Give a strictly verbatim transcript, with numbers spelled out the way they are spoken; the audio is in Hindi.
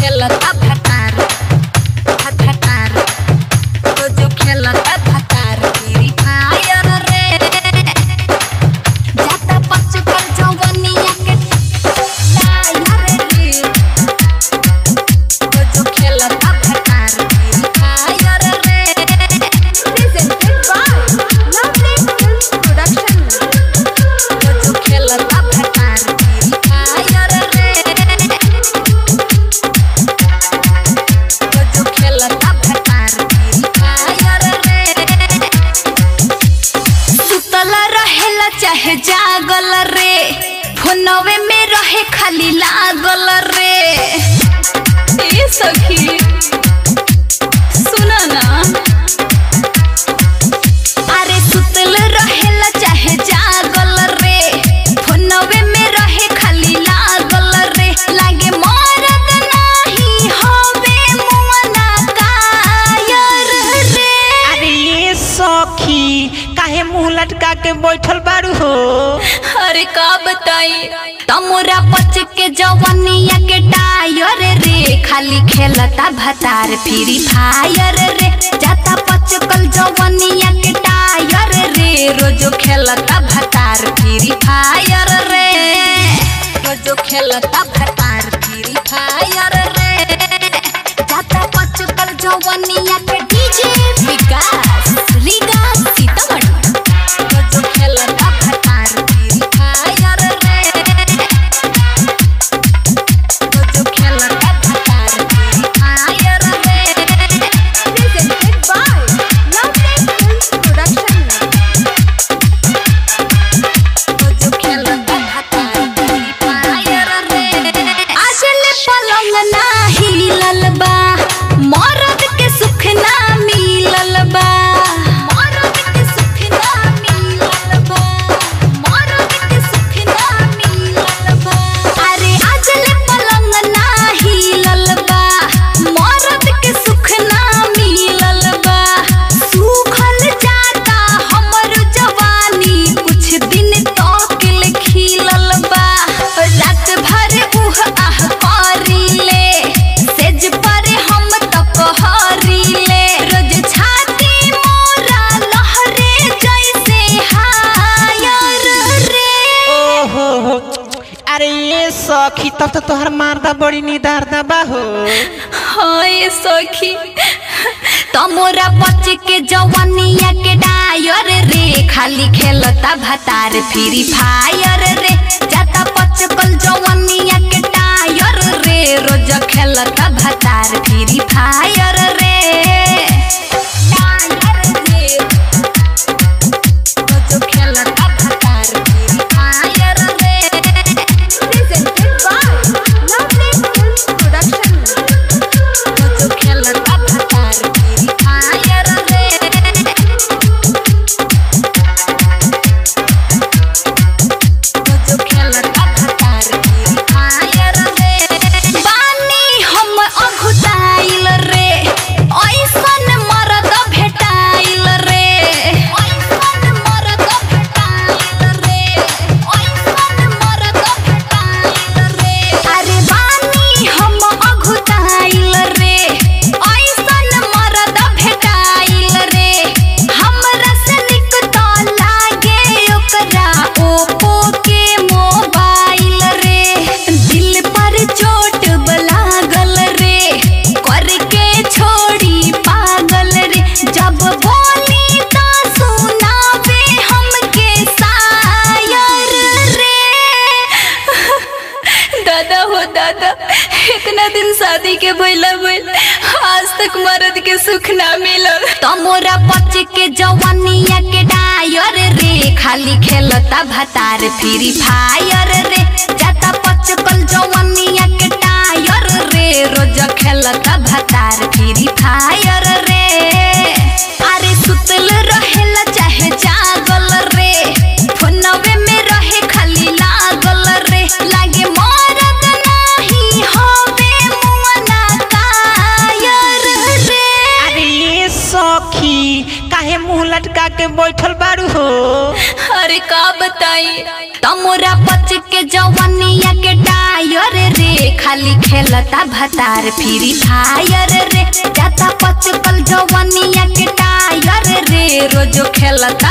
खेलता भतार भतार रोज खेलता भतार फेरी फायर रे। जाता बच्चों पर जवानिया के लायर रे रोज खेलता भतार फेरी फायर रे। Presented by Lovely Films production. रोज खेलता भतार चाहे जागल रे फोनवे में रहे खाली लागल रे। ए सखी सुना ना अरे सुतल रहेला चाहे जागल रे फोनवे में रहे खाली लागल रे। लागे मरद नहीं होवे मुना कायर रे। अरे ए सखी काहे मुँह लटका के बैठल बारू हो। अरे का बताई तमोरा बच के जवानिया के टायर रे खाली खेलता भतार फेरी फायर रे। जाता पचकल जवानिया के टायर रे रोजो खेलता भतार फेरी फायर रे। रोजो खेलता भतार फेरी फायर रे। जाता पचकल जवानिया के डीजे विकास रीगा सीतामढ़ी सखी तब तो तोहर मारदा बड़ी निदार दबा हो। हाय सखी तमोरा बच के जवानिया के डायर रे खाली खेलता भतार फेरी फायर रे। जाता पचकल जवानिया के टायर रे रोज खेलता भतार फेरी फायर रे। दादा हो दादा इतना दिन शादी के भइला भइल आज तक मर्द के सुख ना मिलल। तमोरा बच के जवानिया के डायर रे खाली खेलता भतार फेरी फायर रे। जाता पचकल जवानिया के टायर रे रोज खेलता भतार फेरी फायर रे। अरे सुतल रहेला चाहे जागल रे फोनवे में रहे खाली लागल रे। लागे मुँह लटका के बैठल बारू हो। अरे का बताई तमोरा बच के जवानिया के टायर रे खाली खेलता भतार फेरी फायर रे, जाता पचकल जवनिया के टायर रे, रोज खेलता